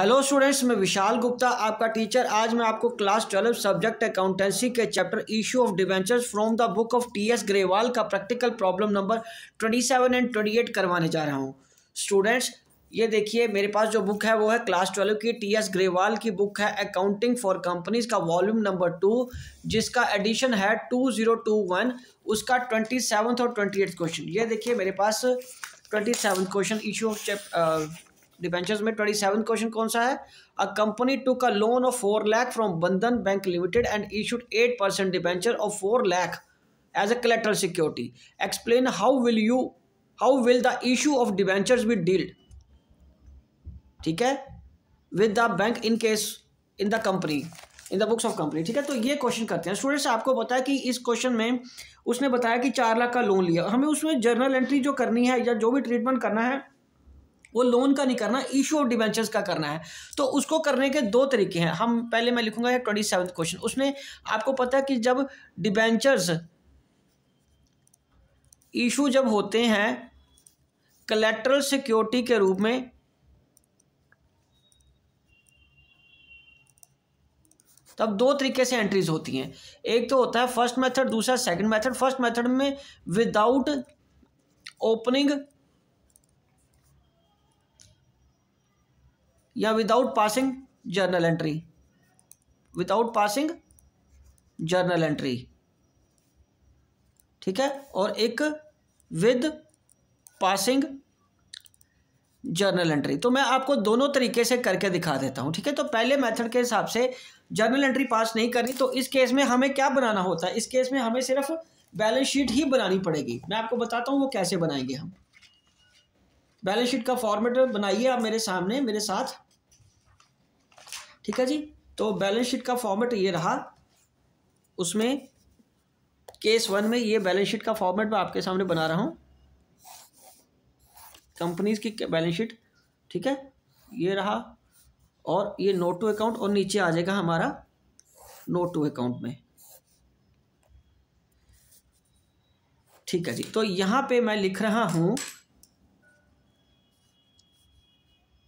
Hello students, मैं विशाल गुप्ता आपका teacher. आज मैं आपको क्लास 12 सब्जेक्ट अकाउंटेंसी के chapter issue of debentures from the book of TS Grewal का प्रैक्टिकल प्रॉब्लम नंबर 27 एंड 28 करवाने जा रहा हूं। स्टूडेंट्स ये देखिए, मेरे पास जो बुक है वो है क्लास 12 की टीएस ग्रेवाल की बुक है अकाउंटिंग फॉर कंपनीज का वॉल्यूम नंबर 2, जिसका एडिशन है 2021। उसका 27 और 28 क्वेश्चन, ये देखिए मेरे पास 27 क्वेश्चन इशू ऑफ डिबेंचर्स में 27 क्वेश्चन कौन सा है। A company took a loan of 4 lakh from Bandhan bank limited and issued 8% debenture of 4 lakh as a collateral security. Explain how will the issue of debentures be dealt, ठीक है, with the bank in case in the company in the books of company, ठीक है। तो ये question करते हैं students. आपको पता है कि इस क्वेश्चन में उसने बताया कि 4 लाख का लोन लिया और हमें उसमें जर्नल एंट्री जो करनी है या जो भी ट्रीटमेंट करना है वो लोन का नहीं करना, इशू ऑफ डिबेंचर्स का करना है। तो उसको करने के दो तरीके हैं। हम पहले मैं लिखूंगा 27 क्वेश्चन। उसमें आपको पता है कि जब डिबेंचर्स इशू जब होते हैं कलेक्टरल सिक्योरिटी के रूप में, तब दो तरीके से एंट्रीज होती हैं। एक तो होता है फर्स्ट मेथड, दूसरा सेकंड मेथड। फर्स्ट मेथड में विदाउट ओपनिंग या विदाउट पासिंग जर्नल एंट्री, ठीक है, और एक विद पासिंग जर्नल एंट्री। तो मैं आपको दोनों तरीके से करके दिखा देता हूं, ठीक है। तो पहले मेथड के हिसाब से जर्नल एंट्री पास नहीं करनी, तो इस केस में हमें क्या बनाना होता है, इस केस में हमें सिर्फ बैलेंस शीट ही बनानी पड़ेगी। मैं आपको बताता हूं वो कैसे बनाएंगे। हम बैलेंस शीट का फॉर्मेट बनाइए आप मेरे सामने, मेरे साथ, ठीक है जी। तो बैलेंस शीट का फॉर्मेट ये रहा, उसमें केस 1 में ये बैलेंस शीट का फॉर्मेट मैं आपके सामने बना रहा हूँ, कंपनीज की बैलेंस शीट, ठीक है, ये रहा। और ये नोट टू अकाउंट और नीचे आ जाएगा हमारा नोट टू अकाउंट में, ठीक है जी। तो यहाँ पे मैं लिख रहा हूँ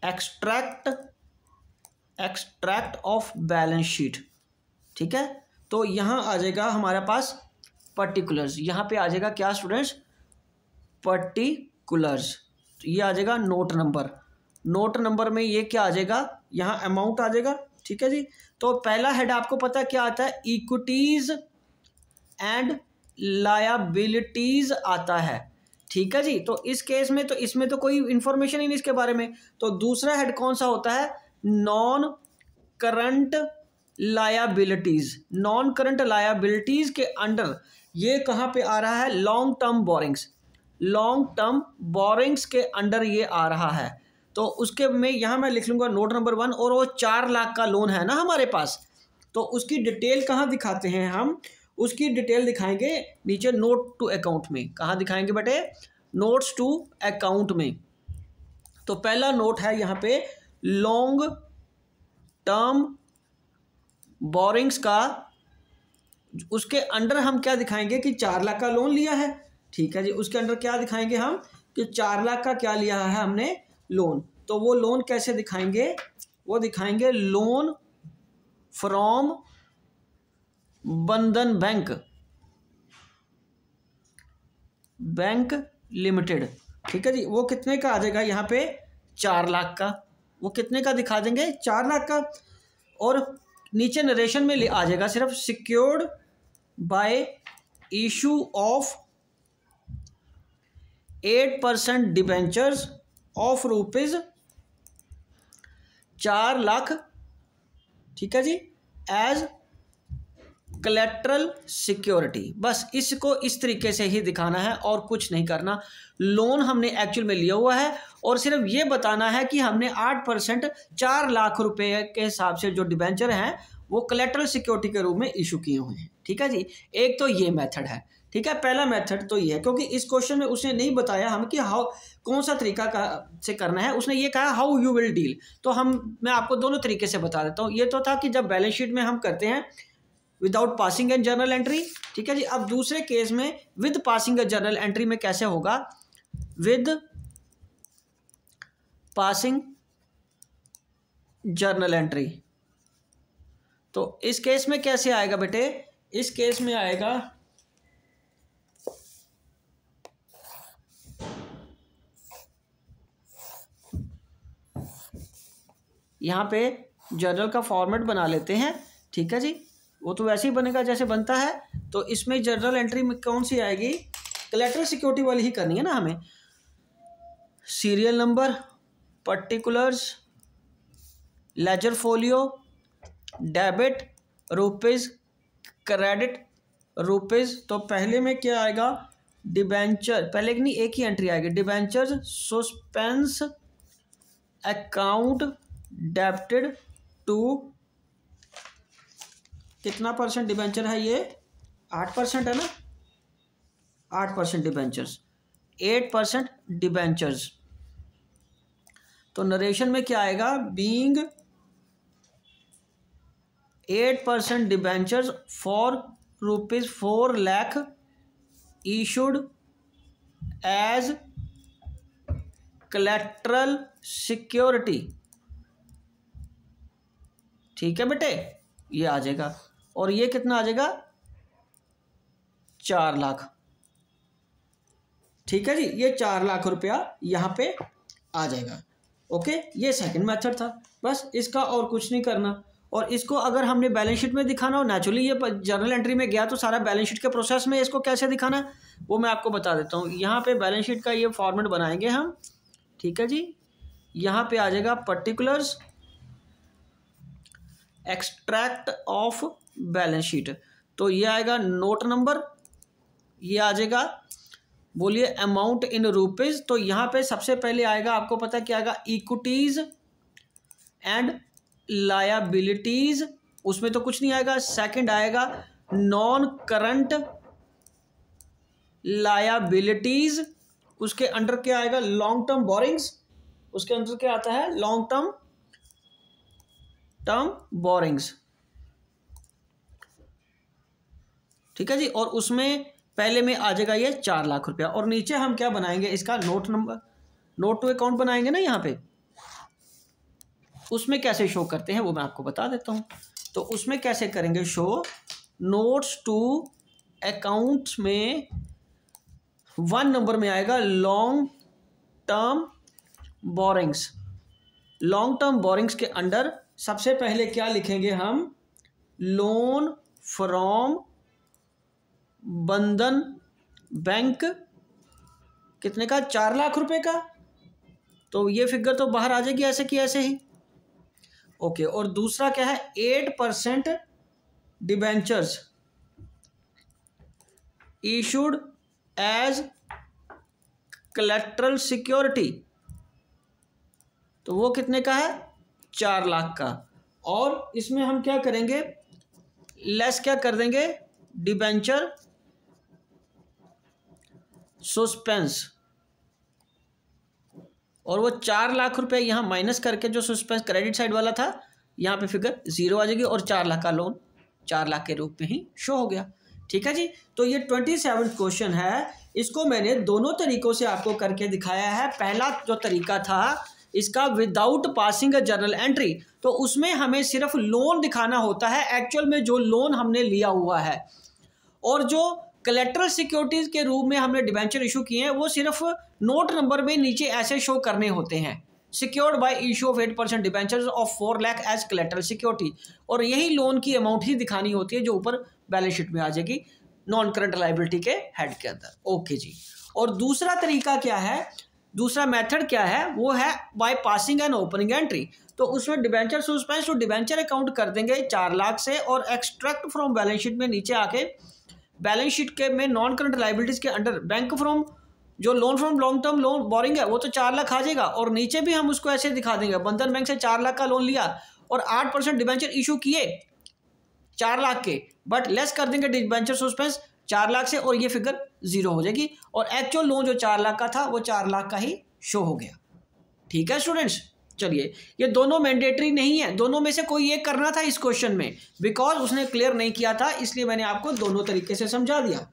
एक्सट्रैक्ट ऑफ बैलेंस शीट, ठीक है। तो यहाँ आ जाएगा हमारे पास पर्टिकुलर्स, यहाँ पे आ जाएगा क्या स्टूडेंट्स, पर्टिकुलर्स। ये आ जाएगा नोट नंबर, नोट नंबर में ये क्या आ जाएगा, यहाँ अमाउंट आ जाएगा, ठीक है जी। तो पहला हेड आपको पता है क्या आता है, इक्विटीज एंड लायबिलिटीज आता है, ठीक है जी। तो इस केस में तो इसमें तो कोई इन्फॉर्मेशन ही नहीं इसके बारे में। तो दूसरा हेड कौन सा होता है, non current liabilities. Non current liabilities के अंडर ये कहाँ पे आ रहा है, long term borrowings, long term borrowings के अंडर ये आ रहा है। तो उसके में यहाँ मैं लिख लूँगा नोट नंबर 1, और वो 4 लाख का लोन है ना हमारे पास, तो उसकी डिटेल कहाँ दिखाते हैं हम, उसकी डिटेल दिखाएंगे नीचे नोट टू अकाउंट में। कहाँ दिखाएंगे बेटे, नोट्स टू अकाउंट में। तो पहला नोट है यहाँ पे लॉन्ग टर्म बोरिंग्स का, उसके अंडर हम क्या दिखाएंगे कि 4 लाख का लोन लिया है, ठीक है जी। उसके अंडर क्या दिखाएंगे हम कि 4 लाख का क्या लिया है हमने लोन। तो वो लोन कैसे दिखाएंगे, वो दिखाएंगे loan from Bandhan bank limited, ठीक है जी। वो कितने का आ जाएगा यहाँ पे, 4 लाख का। वो कितने का दिखा देंगे, 4 लाख का। और नीचे नरेशन में आ जाएगा सिर्फ secured by issue of 8% debentures of rupees 4 lakh, ठीक है जी, एज कलेक्ट्रल सिक्योरिटी। बस इसको इस तरीके से ही दिखाना है और कुछ नहीं करना। लोन हमने एक्चुअल में लिया हुआ है और सिर्फ ये बताना है कि हमने 8% 4 लाख रुपए के हिसाब से जो डिबेंचर हैं वो कलेक्ट्रल सिक्योरिटी के रूप में इशू किए हुए हैं, ठीक है जी। एक तो ये मेथड है, ठीक है, पहला मेथड तो ये है, क्योंकि इस क्वेश्चन में उसने नहीं बताया हम कि हाउ कौन सा तरीका से करना है। उसने ये कहा हाउ यू विल डील। तो मैं आपको दोनों तरीके से बता देता हूँ। ये तो था कि जब बैलेंस शीट में हम करते हैं without passing and journal entry, ठीक है जी। अब दूसरे केस में with passing and journal entry में कैसे होगा, विद पासिंग जर्नल एंट्री। तो इस केस में कैसे आएगा बेटे, इस केस में आएगा यहाँ पे जर्नल का फॉर्मेट बना लेते हैं, ठीक है जी। वो तो वैसे ही बनेगा जैसे बनता है। तो इसमें जर्नल एंट्री में कौन सी आएगी, कलेक्टर सिक्योरिटी वाली ही करनी है ना हमें। Serial number, particulars, ledger folio, debit rupees, credit rupees. तो पहले में क्या आएगा, डिबेंचर, पहले की नहीं एक ही एंट्री आएगी, debenture suspense account debited to, कितना परसेंट डिबेंचर है ये, 8% है ना, 8% डिबेंचर्स, 8% डिबेंचर्स। तो नरेशन में क्या आएगा, being 8% debentures for ₹4 lakh issued as collateral security, ठीक है बेटे, ये आ जाएगा। और ये कितना आ जाएगा, 4 लाख, ठीक है जी। ये 4 लाख रुपया यहाँ पे आ जाएगा। ओके, ये सेकंड मेथड था, बस इसका और कुछ नहीं करना। और इसको अगर हमने बैलेंस शीट में दिखाना हो, नेचुरली ये जर्नल एंट्री में गया तो सारा बैलेंस शीट के प्रोसेस में इसको कैसे दिखाना है वो मैं आपको बता देता हूँ। यहाँ पे बैलेंस शीट का ये फॉर्मेट बनाएंगे हम, ठीक है जी। यहाँ पे आ जाएगा particulars, extract of balance sheet, तो ये आएगा नोट नंबर, ये आ जाएगा, बोलिए अमाउंट इन रुपीज़। तो यहाँ पे सबसे पहले आएगा, आपको पता क्या आएगा, इक्विटीज़ एंड लायबिलिटीज़, उसमें तो कुछ नहीं आएगा। सेकंड आएगा नॉन करंट लायबिलिटीज़, उसके अंडर क्या आएगा, लॉन्ग टर्म बोरिंग्स, उसके अंडर क्या आता है, लॉन्ग टर्म बोरिंग्स, ठीक है जी। और उसमें पहले में आ जाएगा ये 4 लाख रुपया। और नीचे हम क्या बनाएंगे, इसका note number, note to account बनाएंगे ना यहाँ पे, उसमें कैसे शो करते हैं वो मैं आपको बता देता हूँ। तो उसमें कैसे करेंगे शो, नोट्स टू अकाउंट में 1 नंबर में आएगा long term borrowings. Long term borrowings के अंडर सबसे पहले क्या लिखेंगे हम, लोन फ्रॉम बंधन बैंक, कितने का, 4 लाख रुपए का। तो ये फिगर तो बाहर आ जाएगी ऐसे की ऐसे ही, ओके। और दूसरा क्या है, 8% debentures issued as collateral security, तो वो कितने का है, 4 लाख का। और इसमें हम क्या करेंगे, लेस क्या कर देंगे, डिबेंचर सस्पेंस, और वो 4 लाख रुपए यहाँ माइनस करके जो सस्पेंस क्रेडिट साइड वाला था यहाँ पे फिगर 0 आ जाएगी, और 4 लाख का लोन 4 लाख के रूप में ही शो हो गया, ठीक है जी। तो ये 27वां क्वेश्चन है। इसको मैंने दोनों तरीकों से आपको करके दिखाया है। पहला जो तरीका था इसका, without passing a journal entry, तो उसमें हमें सिर्फ लोन दिखाना होता है, एक्चुअल में जो लोन हमने लिया हुआ है। और जो कलेक्ट्रल सिक्योरिटीज़ के रूप में हमने डिबेंचर इशू किए हैं वो सिर्फ नोट नंबर में नीचे ऐसे शो करने होते हैं, secured by issue of 8% debentures of 4 lakh as collateral security, और यही लोन की अमाउंट ही दिखानी होती है जो ऊपर बैलेंस शीट में आ जाएगी नॉन करंट लायबिलिटी के हेड के अंदर, ओके जी। और दूसरा तरीका क्या है, दूसरा मेथड क्या है, वो है by passing and opening entry. तो उसमें debenture suspense to debenture account कर देंगे 4 लाख से, और एक्सट्रैक्ट फ्रॉम बैलेंस शीट में नीचे आके बैलेंस शीट के में नॉन करंट लायबिलिटीज़ के अंडर बैंक फ्रॉम, जो loan from long term loan borrowing है वो तो 4 लाख आ जाएगा। और नीचे भी हम उसको ऐसे दिखा देंगे, बंधन बैंक से 4 लाख का लोन लिया और 8% डिबेंचर इशू किए 4 लाख के, बट लेस कर देंगे डिबेंचर सस्पेंस 4 लाख से, और ये फिगर 0 हो जाएगी, और एक्चुअल लोन जो 4 लाख का था वो 4 लाख का ही शो हो गया, ठीक है स्टूडेंट्स। चलिए, ये दोनों मैंडेटरी नहीं है, दोनों में से कोई एक करना था इस क्वेश्चन में, बिकॉज उसने क्लियर नहीं किया था, इसलिए मैंने आपको दोनों तरीके से समझा दिया,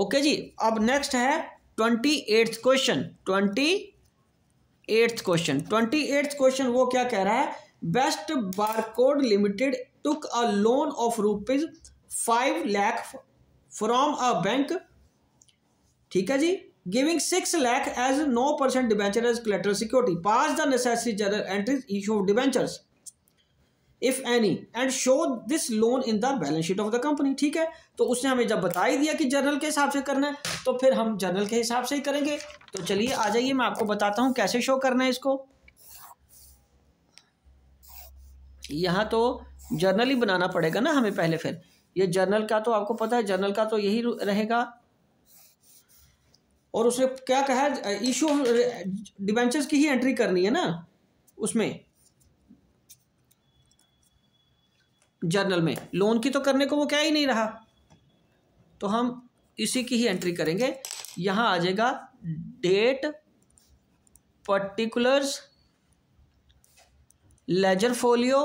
ओके जी। अब नेक्स्ट है 28वां question. 28 28th question, 28th question वो क्या कह रहा है, best bar code limited took a loan of rupees 5 lakh from a bank, ठीक है जी, giving 6 lakh as 9% debenture as collateral security, pass the necessary journal entries issue of debentures if any and show this loan in the balance sheet of the company. ठीक है, तो उसने हमें जब बता ही दिया कि जर्नल के हिसाब से करना है तो फिर हम जर्नल के हिसाब से ही करेंगे। तो चलिए आ जाइए, मैं आपको बताता हूं कैसे शो करना है इसको। यहाँ तो जर्नल ही बनाना पड़ेगा ना हमें पहले, फिर ये जर्नल का तो आपको पता है, जर्नल का तो यही रहेगा। और उसने क्या कहा है, इशू डिबेंचर्स की ही एंट्री करनी है ना उसमें, जर्नल में लोन की तो करने को वो क्या ही नहीं रहा, तो हम इसी की ही एंट्री करेंगे। यहाँ आ जाएगा date, particulars, ledger folio,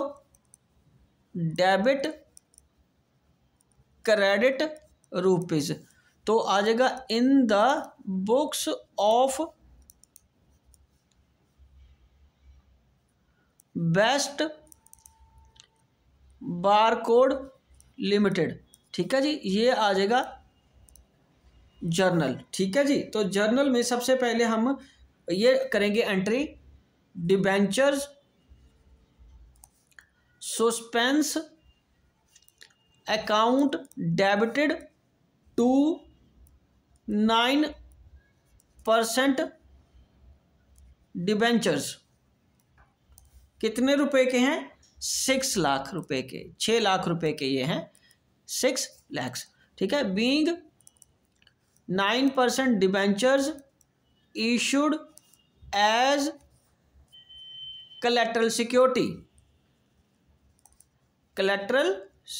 debit, credit, rupees, तो आ जाएगा in the books of best bar code limited, ठीक है जी, ये आ जाएगा जर्नल। ठीक है जी, तो जर्नल में सबसे पहले हम ये करेंगे entry, debentures suspense account debited to 9% debentures, कितने रुपए के हैं, 6 लाख रुपए के, 6 लाख रुपए के ये हैं, 6 लाख, ठीक है, being 9% debentures issued as collateral security, collateral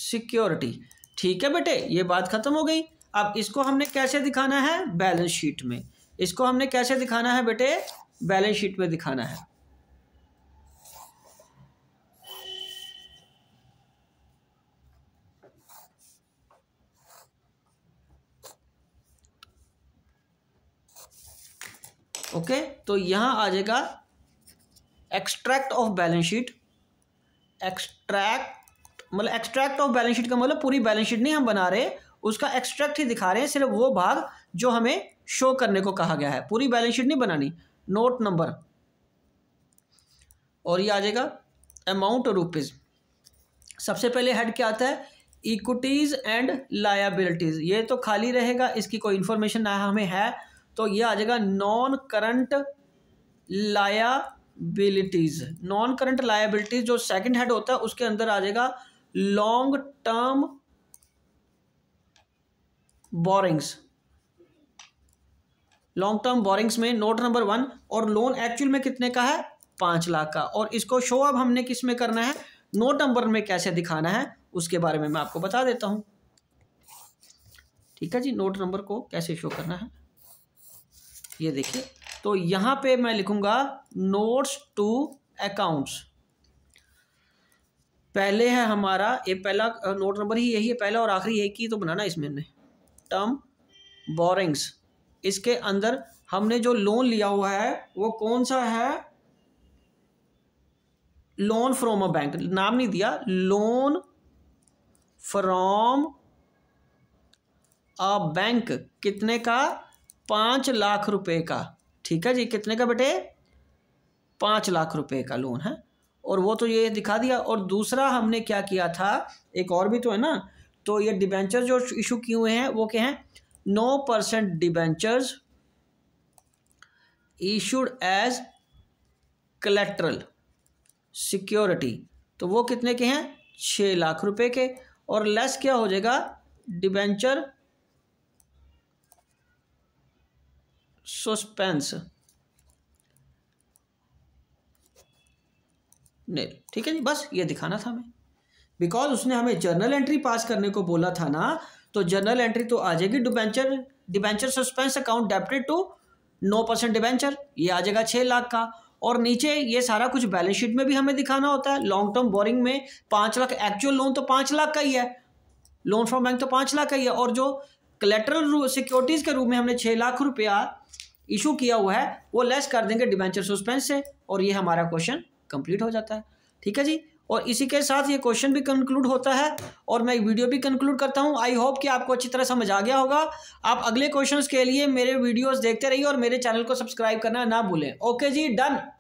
security. ठीक है बेटे, ये बात खत्म हो गई। अब इसको हमने कैसे दिखाना है, बैलेंस शीट में, इसको हमने कैसे दिखाना है बेटे, बैलेंस शीट में दिखाना है। ओके, तो यहां आ जाएगा extract of balance sheet, extract मतलब एक्सट्रैक्ट ऑफ बैलेंस शीट का मतलब पूरी बैलेंस शीट नहीं हम बना रहे, उसका एक्सट्रैक्ट ही दिखा रहे हैं, सिर्फ वो भाग जो हमें शो करने को कहा गया है, पूरी बैलेंस शीट नहीं बनानी। नोट नंबर, और ये आ जाएगा अमाउंट रुपीज। सबसे पहले हेड क्या आता है, इक्विटीज एंड लायबिलिटीज, ये तो खाली रहेगा, इसकी कोई इंफॉर्मेशन ना हमें है, तो ये आ जाएगा non current liabilities, non current liabilities जो सेकंड हेड होता है उसके अंदर आ जाएगा long term borrowings, long term borrowings में नोट नंबर 1, और लोन एक्चुअल में कितने का है, 5 लाख का, और इसको शो अब हमने किस में करना है, नोट नंबर में कैसे दिखाना है उसके बारे में मैं आपको बता देता हूं। ठीक है जी, नोट नंबर को कैसे शो करना है ये देखिए, तो यहां पे मैं लिखूंगा नोट्स टू अकाउंट्स, पहले है हमारा ये पहला नोट नंबर ही यही है, पहला और आखिरी एक ही तो बनाना इसमें, टर्म बोरिंग्स, इसके अंदर हमने जो लोन लिया हुआ है वो कौन सा है, लोन फ्रॉम अ बैंक, नाम नहीं दिया, लोन फ्रॉम अ बैंक, कितने का, 5 लाख रुपए का। ठीक है जी, कितने का बेटे, 5 लाख रुपए का लोन है, और वो तो ये दिखा दिया। और दूसरा हमने क्या किया था, एक और भी तो है ना, तो ये डिबेंचर जो इशू किए हुए हैं वो क्या हैं, 9% debentures issued as collateral security, तो वो कितने के हैं, 6 लाख रुपए के, और लेस क्या हो जाएगा, डिबेंचर सस्पेंस, नहीं, ठीक है जी, बस ये दिखाना था हमें, बिकॉज उसने हमें जर्नल एंट्री पास करने को बोला था ना, तो जर्नल एंट्री तो आ जाएगी debenture suspense account debited to 9% debenture, ये आ जाएगा 6 लाख का, और नीचे ये सारा कुछ बैलेंस शीट में भी हमें दिखाना होता है। लॉन्ग टर्म बोरिंग में 5 लाख, एक्चुअल लोन तो 5 लाख का ही है, लोन फ्रॉम बैंक तो 5 लाख का ही है, और जो कलेक्ट्रल सिक्योरिटीज के रूप में हमने 6 लाख रुपया इशू किया हुआ है वो लेस कर देंगे डिबेंचर सस्पेंस से, और ये हमारा क्वेश्चन कंप्लीट हो जाता है। ठीक है जी, और इसी के साथ ये क्वेश्चन भी कंक्लूड होता है और मैं वीडियो भी कंक्लूड करता हूँ। आई होप कि आपको अच्छी तरह समझ आ गया होगा। आप अगले क्वेश्चंस के लिए मेरे वीडियोस देखते रहिए और मेरे चैनल को सब्सक्राइब करना ना भूलें। ओके जी, डन।